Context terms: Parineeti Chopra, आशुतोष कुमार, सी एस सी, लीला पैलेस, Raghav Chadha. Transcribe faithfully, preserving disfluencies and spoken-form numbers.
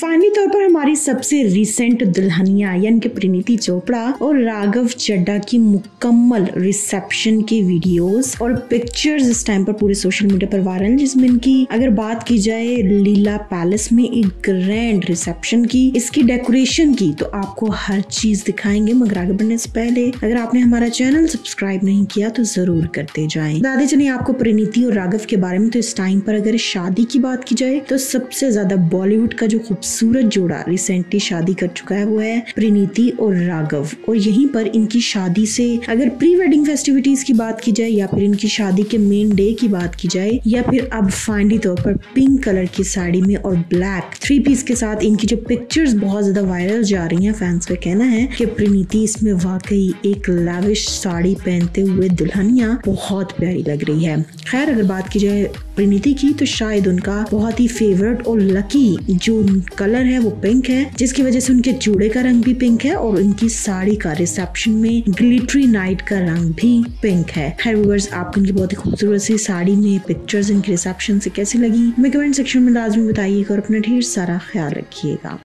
Finally तौर पर हमारी सबसे रिसेंट दुल्हनिया यानी कि परिणीति चोपड़ा और राघव चड्ढा की मुकम्मल रिसेप्शन के वीडियोस और पिक्चर्स इस टाइम पर पूरे सोशल मीडिया पर वायरल, जिसमें इनकी अगर बात की जाए लीला पैलेस में एक ग्रैंड रिसेप्शन की, इसकी डेकोरेशन की, तो आपको हर चीज दिखाएंगे। मगर आगे बढ़ने से पहले अगर आपने हमारा चैनल सब्सक्राइब नहीं किया तो जरूर करते जाएं। दादे चलिए आपको परिणीति और राघव के बारे में, तो इस टाइम पर अगर शादी की बात की जाए तो सबसे ज्यादा बॉलीवुड का जो खूबसूरत जोड़ा रिसेंटली शादी कर चुका है वो है परिणीति और राघव। और यहीं पर इनकी शादी से अगर प्री वेडिंग फेस्टिविटीज की बात की जाए या फिर इनकी शादी के मेन डे की बात की जाए या फिर अब फाइनली तौर पर पिंक कलर की साड़ी में और ब्लैक थ्री पीस के साथ इनकी जो पिक्चर्स बहुत ज्यादा वायरल जा रही हैं, फैंस का कहना है कि परिणीति इसमें वाकई एक लाविश साड़ी पहनते हुए दुल्हनिया बहुत प्यारी लग रही है। खैर अगर बात की जाए परिणीति की तो शायद उनका बहुत ही फेवरेट और लकी जो कलर है वो पिंक है, जिसकी वजह से उनके चूड़े का रंग भी पिंक है और उनकी साड़ी का रिसेप्शन में ग्लिटरी नाइट का रंग भी पिंक है। खैर व्यूअर्स आपको इनकी बहुत ही खूबसूरत सी साड़ी में पिक्चर्स इनके रिसेप्शन से कैसी लगी हमें कमेंट सेक्शन में लाजमी बताइएगा और अपना ढेर सारा ख्याल रखिएगा।